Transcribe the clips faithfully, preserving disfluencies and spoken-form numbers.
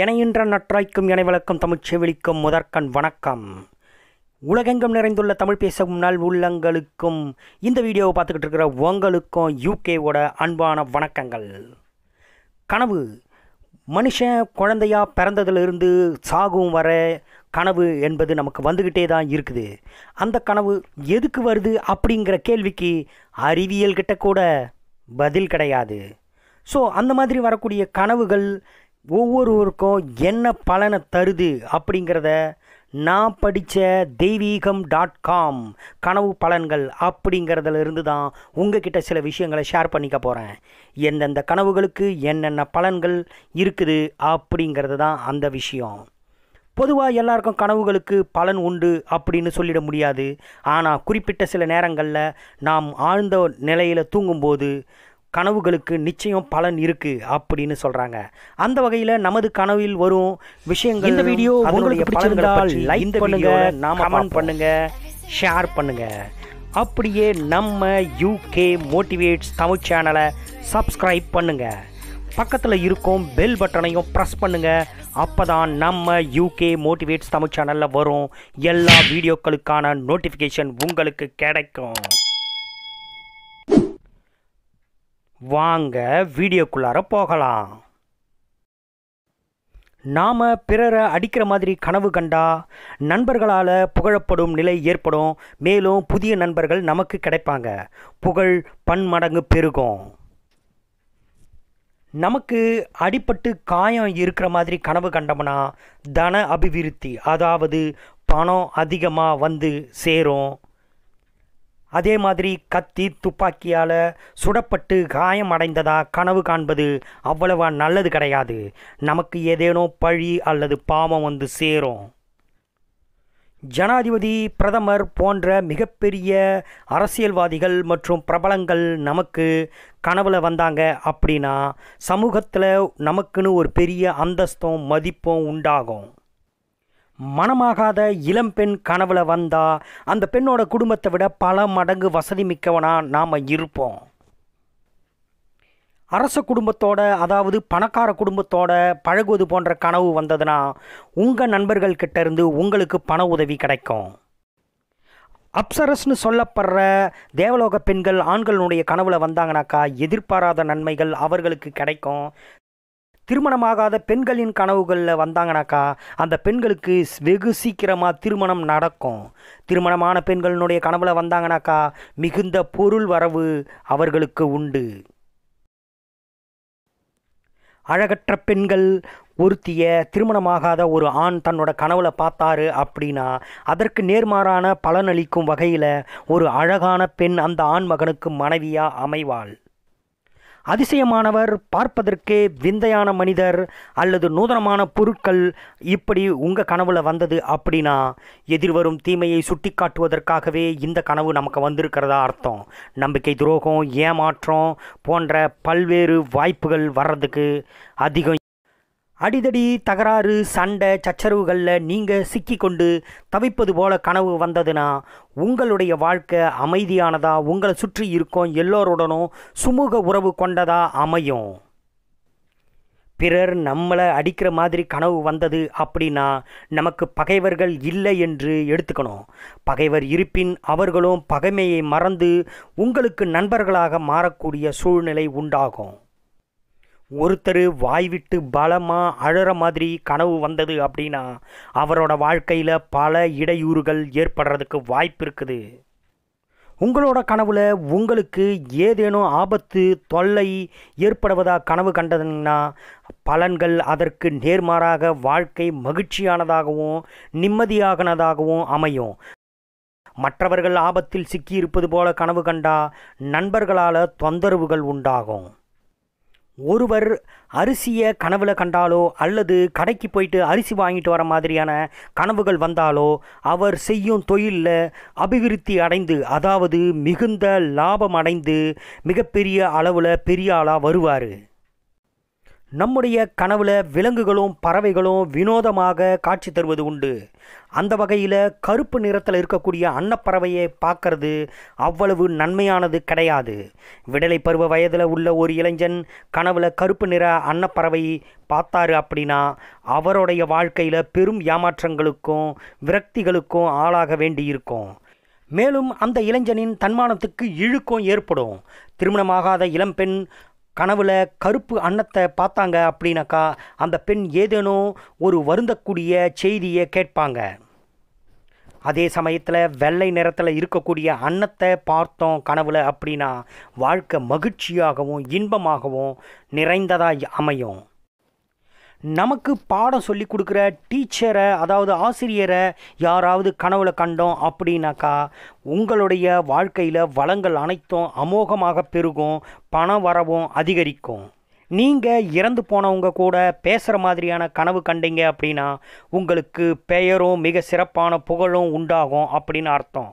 இணைகின்ற நற்றாய்க்கும் இணைவழக்கம் தமிழ்ச்செவிலிக்கும் முதற்கண் வணக்கம். உலகெங்கும் நிறைந்துள்ள தமிழ் பேசும் நல் உள்ளங்களுக்கும், இந்த வீடியோவை பார்த்துக்கிட்டு இருக்கிற உங்களுக்கும் யூகேவோட அன்பான வணக்கங்கள். கனவு மனுஷன் குழந்தையாக பிறந்ததிலிருந்து சாகும் வர கனவு என்பது நமக்கு வந்துக்கிட்டே தான் இருக்குது. அந்த கனவு எதுக்கு வருது அப்படிங்கிற கேள்விக்கு அறிவியல்கிட்ட கூட பதில் கிடையாது. ஸோ அந்த மாதிரி வரக்கூடிய கனவுகள் ஒவ்வொருவருக்கும் என்ன பலனை தருது அப்படிங்கிறத நான் படித்த தெய்வீகம் டாட் காம் கனவு பலன்கள் அப்படிங்கிறதுலேருந்து தான் உங்ககிட்ட சில விஷயங்களை ஷேர் பண்ணிக்க போகிறேன். எந்தெந்த கனவுகளுக்கு என்னென்ன பலன்கள் இருக்குது அப்படிங்கிறது தான் அந்த விஷயம். பொதுவாக எல்லாருக்கும் கனவுகளுக்கு பலன் உண்டு அப்படின்னு சொல்லிட முடியாது. ஆனால் குறிப்பிட்ட சில நேரங்களில் நாம் ஆழ்ந்த நிலையில் தூங்கும்போது கனவுகளுக்கு நிச்சயம் பலன் இருக்குது அப்படின்னு சொல்கிறாங்க. அந்த வகையில் நமது கனவில் வரும் விஷயங்கள், இந்த வீடியோ உங்களுக்கு பிடிச்சிருந்தா லைக் பண்ணுங்கள், நாம் கமெண்ட் பண்ணுங்கள், ஷேர் பண்ணுங்கள். அப்படியே நம்ம யூகே மோட்டிவேட்ஸ் தமிழ் சேனலை சப்ஸ்கிரைப் பண்ணுங்கள். பக்கத்தில் இருக்கும் பெல் பட்டனையும் ப்ரெஸ் பண்ணுங்கள். அப்போ தான் நம்ம யூகே மோட்டிவேட்ஸ் தமிழ் சேனலில் வரும் எல்லா வீடியோக்களுக்கான நோட்டிஃபிகேஷன் உங்களுக்கு கிடைக்கும். வாங்க வீடியோக்குள்ளார போகலாம். நாம் பிறரை அடிக்கிற மாதிரி கனவு கண்டா நண்பர்களால் புகழப்படும் நிலை ஏற்படும். மேலும் புதிய நண்பர்கள் நமக்கு கிடைப்பாங்க. புகழ் பன்மடங்கு பெருகும். நமக்கு அடிப்பட்டு காயம் இருக்கிற மாதிரி கனவு கண்டோம்னா தன அபிவிருத்தி, அதாவது பணம் அதிகமாக வந்து சேரும். அதே மாதிரி கத்தி துப்பாக்கியால் சுடப்பட்டு காயமடைந்ததாக கனவு காண்பது அவ்வளவா நல்லது கிடையாது. நமக்கு ஏதேனும் பழி அல்லது பாவம் வந்து சேரும். ஜனாதிபதி, பிரதமர் போன்ற மிகப்பெரிய அரசியல்வாதிகள் மற்றும் பிரபலங்கள் நமக்கு கனவில் வந்தாங்க அப்படின்னா சமூகத்தில் நமக்குன்னு ஒரு பெரிய அந்தஸ்தும் மதிப்பும் உண்டாகும். மனமாகாத இளம்பெண் கனவில் வந்தால் அந்த பெண்ணோட குடும்பத்தை விட பல மடங்கு வசதி மிக்கவனாக நாம் இருப்போம். அரச குடும்பத்தோட, அதாவது பணக்கார குடும்பத்தோட பழகுவது போன்ற கனவு வந்ததுன்னா உங்கள் நண்பர்கள்கிட்ட இருந்து உங்களுக்கு பண உதவி கிடைக்கும். அப்சரஸ்னு சொல்லப்படுற தேவலோக பெண்கள் ஆண்களுடைய கனவில் வந்தாங்கனாக்கா எதிர்பாராத நன்மைகள் அவர்களுக்கு கிடைக்கும். திருமணமாகாத பெண்களின் கனவுகளில் வந்தாங்கனாக்கா அந்த பெண்களுக்கு வெகு சீக்கிரமாக திருமணம் நடக்கும். திருமணமான பெண்களினுடைய கனவில் வந்தாங்கனாக்கா மிகுந்த பொருள் வரவு அவர்களுக்கு உண்டு. அழகற்ற பெண்கள் ஒருத்திய திருமணமாகாத ஒரு ஆண் தன்னோட கனவுல பார்த்தாரு அப்படின்னா அதற்கு நேர்மாறான பலனளிக்கும் வகையில் ஒரு அழகான பெண் அந்த ஆண் மகனுக்கு மனைவியாக அமைவாள். அதிசயமானவர், பார்ப்பதற்கே விந்தையான மனிதர் அல்லது நூதனமான பொருட்கள் இப்படி உங்கள் கனவுல வந்தது அப்படின்னா எதிர்வரும் தீமையை சுட்டி காட்டுவதற்காகவே இந்த கனவு நமக்கு வந்திருக்கிறதா அர்த்தம். நம்பிக்கை துரோகம், ஏமாற்றம் போன்ற பல்வேறு வாய்ப்புகள் வர்றதுக்கு அதிகம். அடிதடி தகராறு, சண்டை, சச்சரவுகளில் நீங்கள் சிக்கி கொண்டு தவிப்பது போல கனவு வந்ததுன்னா உங்களுடைய வாழ்க்கை அமைதியானதாக, உங்களை சுற்றி இருக்கும் எல்லோருடனும் சுமூக உறவு கொண்டதாக அமையும். பிறர் நம்மளை அடிக்கிற மாதிரி கனவு வந்தது அப்படின்னா நமக்கு பகைவர்கள் இல்லை என்று எடுத்துக்கணும். பகைவர் இருப்பின் அவர்களும் பகைமையை மறந்து உங்களுக்கு நண்பர்களாக மாறக்கூடிய சூழ்நிலை உண்டாகும். ஒருத்தர் வாய்விட்டு பலமாக அழற மாதிரி கனவு வந்தது அப்படின்னா அவரோட வாழ்க்கையில் பல இடையூறுகள் ஏற்படுறதுக்கு வாய்ப்பு இருக்குது. உங்களோட கனவில் உங்களுக்கு ஏதேனும் ஆபத்து, தொல்லை ஏற்படுவதாக கனவு கண்டதுன்னா பலன்கள் அதற்கு நேர்மாறாக வாழ்க்கை மகிழ்ச்சியானதாகவும் நிம்மதியானதாகவும் அமையும். மற்றவர்கள் ஆபத்தில் சிக்கியிருப்பது போல கனவு கண்டா நண்பர்களால் தொந்தரவுகள் உண்டாகும். ஒருவர் அரிசியை கனவுல கண்டாலோ அல்லது கடைக்கு போயிட்டு அரிசி வாங்கிட்டு வர மாதிரியான கனவுகள் வந்தாலோ அவர் செய்யும் தொழிலில் அபிவிருத்தி அடைந்து, அதாவது மிகுந்த லாபம் அடைந்து மிகப்பெரிய அளவில் பெரிய ஆளாக வருவார். நம்முடைய கனவுல விலங்குகளும் பறவைகளும் வினோதமாக காட்சி தருவது உண்டு. அந்த வகையில் கருப்பு நிறத்தில் இருக்கக்கூடிய அன்னப்பறவையை பார்க்கறது அவ்வளவு நன்மையானது கிடையாது. விடலை பருவ வயதில் உள்ள ஒரு இளைஞன் கனவுல கருப்பு நிற அன்னப்பறவை பார்த்தாரு அப்படின்னா அவருடைய வாழ்க்கையில் பெரும் ஏமாற்றங்களுக்கும் விரக்திகளுக்கும் ஆளாக வேண்டியிருக்கும். மேலும் அந்த இளைஞனின் தன்மானத்துக்கு இழுக்கும் ஏற்படும். திருமணமாகாத இளம்பெண் கனவுல கருப்பு அன்னத்தை பார்த்தாங்க அப்படின்னாக்கா அந்த பெண் ஏதேனும் ஒரு வருந்தக்கூடிய செய்தியை கேட்பாங்க. அதே சமயத்தில் வெள்ளை நிறத்தில் இருக்கக்கூடிய அன்னத்தை பார்த்தோம் கனவுல அப்படின்னா வாழ்க்கை மகிழ்ச்சியாகவும் இன்பமாகவும் நிறைந்ததாக அமையும். நமக்கு பாடம் சொல்லி கொடுக்குற டீச்சரை அதாவது ஆசிரியரை யாராவது கனவுல கண்டோம் அப்படின்னாக்கா உங்களுடைய வாழ்க்கையில் வளங்கள் அனைத்தும் அமோகமாக பெருகும், பண வரவும் அதிகரிக்கும். நீங்கள் இறந்து போனவங்க கூட பேசுகிற மாதிரியான கனவு கண்டீங்க அப்படின்னா உங்களுக்கு பெயரும் மிக சிறப்பான புகழும் உண்டாகும் அப்படின்னு அர்த்தம்.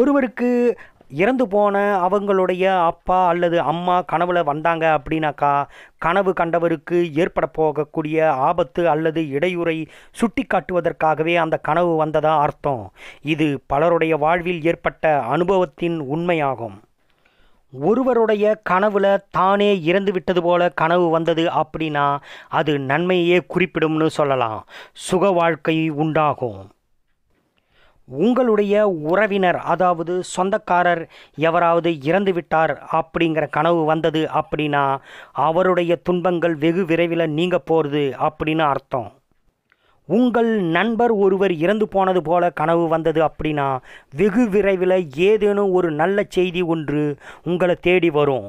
ஒருவருக்கு இறந்து போன அவங்களுடைய அப்பா அல்லது அம்மா கனவுல வந்தாங்க அப்படின்னாக்கா கனவு கண்டவருக்கு ஏற்பட போகக்கூடிய ஆபத்து அல்லது இடையூறை சுட்டி காட்டுவதற்காகவே அந்த கனவு வந்ததா அர்த்தம். இது பலருடைய வாழ்வில் ஏற்பட்ட அனுபவத்தின் உண்மையாகும். ஒருவருடைய கனவுல தானே இறந்து விட்டது போல கனவு வந்தது அப்படின்னா அது நன்மையே குறிப்பிடும்னு சொல்லலாம். சுக வாழ்க்கை உண்டாகும். உங்களுடைய உறவினர் அதாவது சொந்தக்காரர் எவராவது இறந்து விட்டார் அப்படிங்கிற கனவு வந்தது அப்படின்னா அவருடைய துன்பங்கள் வெகு விரைவில் நீங்க போகிறது அப்படின்னு அர்த்தம். உங்கள் நண்பர் ஒருவர் இறந்து போனது போல கனவு வந்தது அப்படின்னா வெகு விரைவில் ஏதேனும் ஒரு நல்ல செய்தி ஒன்று உங்களை தேடி வரும்.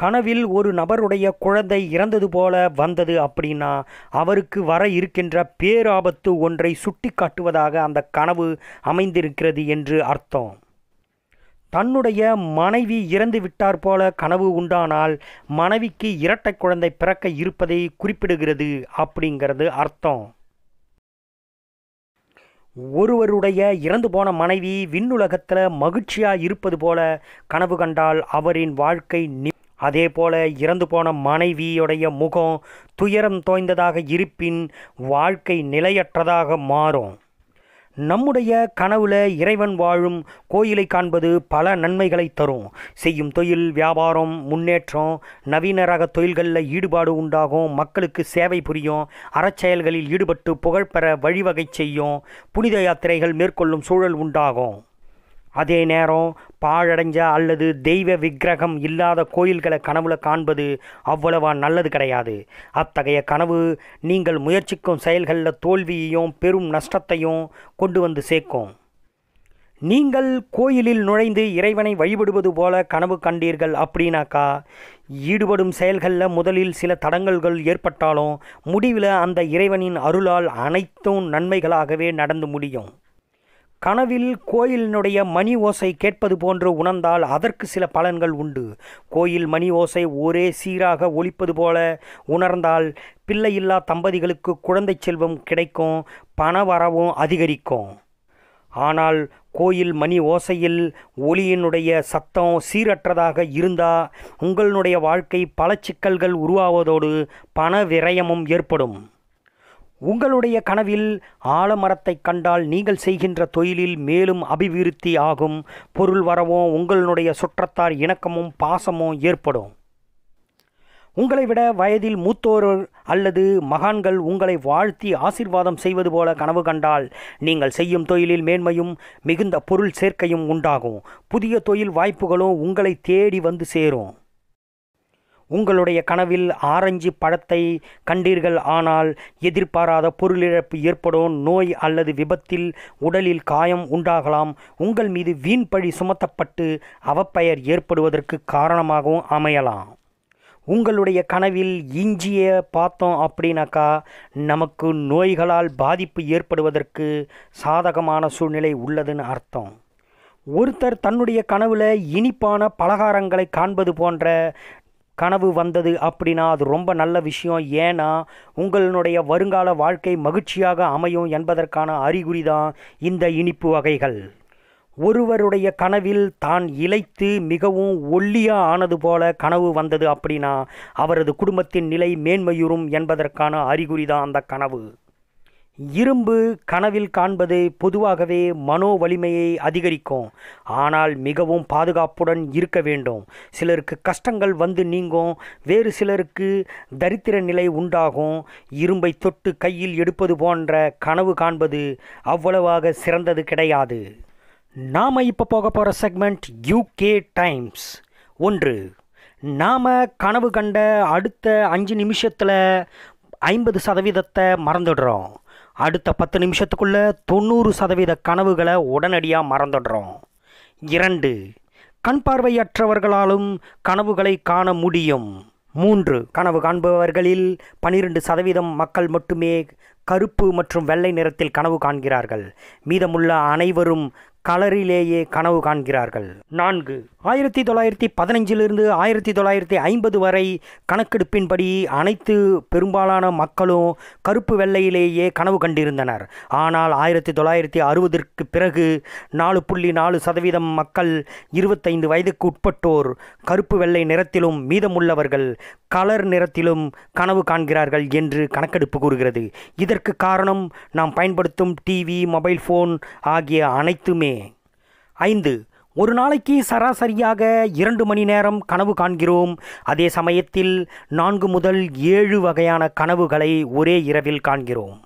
கனவில் ஒரு நபருடைய குழந்தை இறந்தது போல வந்தது அப்படின்னா அவருக்கு வர இருக்கின்ற பேராபத்து ஒன்றை சுட்டி காட்டுவதாக அந்த கனவு அமைந்திருக்கிறது என்று அர்த்தம். தன்னுடைய மனைவி இறந்து விட்டார் போல கனவு உண்டானால் மனைவிக்கு இரட்டை குழந்தை பிறக்க இருப்பதை குறிப்பிடுகிறது அப்படிங்கிறது அர்த்தம். ஒருவருடைய இறந்து போன மனைவி விண்ணுலகத்தில் மகிழ்ச்சியாக இருப்பது போல கனவு கண்டால் அவரின் வாழ்க்கை நி அதே போல இறந்து போன மனைவியுடைய முகம் துயரம் தோய்ந்ததாக இருப்பின் வாழ்க்கை நிலையற்றதாக மாறும். நம்முடைய கனவுல இறைவன் வாழும் கோயிலை காண்பது பல நன்மைகளை தரும். செய்யும் தொழில் வியாபாரம் முன்னேற்றம், நவீன ரக தொழில்களில் ஈடுபாடு உண்டாகும், மக்களுக்கு சேவை புரியும், அறச்செயல்களில் ஈடுபட்டு புகழ்பெற வழிவகை செய்யும், புனித யாத்திரைகள் மேற்கொள்ளும் சூழல் உண்டாகும். அதே நேரம் பாழடைஞ்ச அல்லது தெய்வ விக்கிரகம் இல்லாத கோயில்களை கனவுல காண்பது அவ்வளவா நல்லது கிடையாது. அத்தகைய கனவு நீங்கள் முயற்சிக்கும் செயல்களில் தோல்வியையும் பெரும் நஷ்டத்தையும் கொண்டு வந்து சேர்க்கும். நீங்கள் கோயிலில் நுழைந்து இறைவனை வழிபடுவது போல கனவு கண்டீர்கள் அப்படின்னாக்கா ஈடுபடும் செயல்களில் முதலில் சில தடங்கல்கள் ஏற்பட்டாலும் முடிவில் அந்த இறைவனின் அருளால் அனைத்தும் நன்மைகளாகவே நடந்து முடியும். கனவில் கோயிலினுடைய மணி ஓசை கேட்பது போன்று உணர்ந்தால் அதற்கு சில பலன்கள் உண்டு. கோயில் மணி ஓசை ஒரே சீராக ஒலிப்பது போல உணர்ந்தால் பிள்ளையில்லா தம்பதிகளுக்கு குழந்தை செல்வம் கிடைக்கும், பண வரவும் அதிகரிக்கும். ஆனால் கோயில் மணி ஓசையில் ஒலியினுடைய சத்தம் சீரற்றதாக இருந்தால் உங்களுடைய வாழ்க்கை பல சிக்கல்கள் உருவாவதோடு பண விரயமும் ஏற்படும். உங்களுடைய கனவில் ஆலமரத்தை கண்டால் நீங்கள் செய்கின்ற தொழிலில் மேலும் அபிவிருத்தி ஆகும், பொருள் வரவும் உங்களுடைய சுற்றத்தார் இணக்கமும் பாசமும் ஏற்படும். உங்களை விட வயதில் மூத்தோர் அல்லது மகான்கள் உங்களை வாழ்த்தி ஆசீர்வாதம் செய்வது போல கனவு கண்டால் நீங்கள் செய்யும் தொழிலில் மேன்மையும் மிகுந்த பொருள் சேர்க்கையும் உண்டாகும். புதிய தொழில் வாய்ப்புகளும் உங்களை தேடி வந்து சேரும். உங்களுடைய கனவில் ஆரஞ்சு பழத்தை கண்டீர்கள் ஆனால் எதிர்பாராத பொருளிழப்பு ஏற்படும், நோய் அல்லது விபத்தில் உடலில் காயம் உண்டாகலாம், உங்கள் மீது வீண் பழி சுமத்தப்பட்டு அவப்பெயர் ஏற்படுவதற்கு காரணமாகவும் அமையலாம். உங்களுடைய கனவில் இஞ்சியை பார்த்தோம் அப்படின்னாக்கா நமக்கு நோய்களால் பாதிப்பு ஏற்படுவதற்கு சாதகமான சூழ்நிலை உள்ளதுன்னு அர்த்தம். ஒருத்தர் தன்னுடைய கனவில் இனிப்பான பலகாரங்களை காண்பது போன்ற கனவு வந்தது அப்படின்னா அது ரொம்ப நல்ல விஷயம். ஏன்னா உங்களுடைய வருங்கால வாழ்க்கை மகிழ்ச்சியாக அமையும் என்பதற்கான அறிகுறி தான் இந்த இனிப்பு வகைகள். ஒருவருடைய கனவில் தான் இளைத்து மிகவும் ஒல்லியா ஆனது போல கனவு வந்தது அப்படின்னா அவரது குடும்பத்தின் நிலை மேன்மையுறும் என்பதற்கான அறிகுறிதான் அந்த கனவு. இரும்பு கனவில் காண்பது பொதுவாகவே மனோ வலிமையை அதிகரிக்கும். ஆனால் மிகவும் பாதுகாப்புடன் இருக்க வேண்டும். சிலருக்கு கஷ்டங்கள் வந்து நீங்கும், வேறு சிலருக்கு தரித்திர நிலை உண்டாகும். இரும்பை தொட்டு கையில் எடுப்பது போன்ற கனவு காண்பது அவ்வளவாக சிறந்தது கிடையாது. நாம் இப்போ போக போகிற செக்மெண்ட் யூகே டைம்ஸ். ஒன்று, நாம் கனவு கண்ட அடுத்த அஞ்சு நிமிஷத்தில் ஐம்பது சதவீதத்தை மறந்துடுறோம். அடுத்த பத்து நிமிஷத்துக்குள்ளே தொண்ணூறு சதவீத கனவுகளை உடனடியாக மறந்துடுறோம். இரண்டு, கண் பார்வையற்றவர்களாலும் கனவுகளை காண முடியும். மூன்று, கனவு காண்பவர்களில் பனிரெண்டு சதவீதம் மக்கள் மட்டுமே கருப்பு மற்றும் வெள்ளை நிறத்தில் கனவு காண்கிறார்கள். மீதமுள்ள அனைவரும் கலரிலேயே கனவு காண்கிறார்கள். நான்கு, ஆயிரத்தி தொள்ளாயிரத்தி பதினைஞ்சிலிருந்து ஆயிரத்தி தொள்ளாயிரத்தி ஐம்பது வரை கணக்கெடுப்பின்படி அனைத்து பெரும்பாலான மக்களும் கருப்பு வெள்ளையிலேயே கனவு கண்டிருந்தனர். ஆனால் ஆயிரத்தி தொள்ளாயிரத்தி அறுபதிற்கு பிறகு நாலு புள்ளி நாலு சதவீதம் மக்கள் இருபத்தைந்து வயதுக்கு உட்பட்டோர் கருப்பு வெள்ளை நிறத்திலும் மீதமுள்ளவர்கள் கலர் நிறத்திலும் கனவு காண்கிறார்கள் என்று கணக்கெடுப்பு கூறுகிறது. இதற்கு காரணம் நாம் பயன்படுத்தும் டிவி, மொபைல் ஃபோன் ஆகிய அனைத்துமே. ஐந்து, ஒரு நாளைக்கு சராசரியாக இரண்டு மணி நேரம் கனவு காண்கிறோம். அதே சமயத்தில் நான்கு முதல் ஏழு வகையான கனவுகளை ஒரே இரவில் காண்கிறோம்.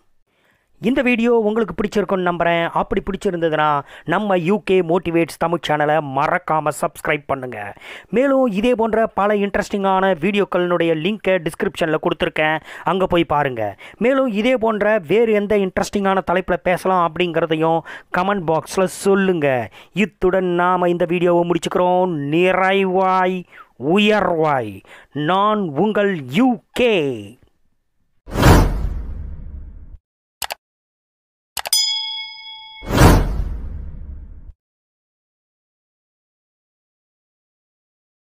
இந்த வீடியோ உங்களுக்கு பிடிச்சிருக்குன்னு நம்புகிறேன். அப்படி பிடிச்சிருந்ததுன்னா நம்ம யூகே மோட்டிவேட்ஸ் தமிழ் சேனலை மறக்காமல் சப்ஸ்கிரைப் பண்ணுங்கள். மேலும் இதே போன்ற பல இன்ட்ரெஸ்டிங்கான வீடியோக்களினுடைய லிங்க்கை டிஸ்கிரிப்ஷனில் கொடுத்துருக்கேன், அங்கே போய் பாருங்கள். மேலும் இதே போன்ற வேறு எந்த இன்ட்ரெஸ்டிங்கான தலைப்பில் பேசலாம் அப்படிங்கிறதையும் கமெண்ட் பாக்ஸில் சொல்லுங்கள். இத்துடன் நாம் இந்த வீடியோவை முடிச்சுக்கிறோம். நிறைவாய் உயர்வாய் நான் உங்கள் யூகே.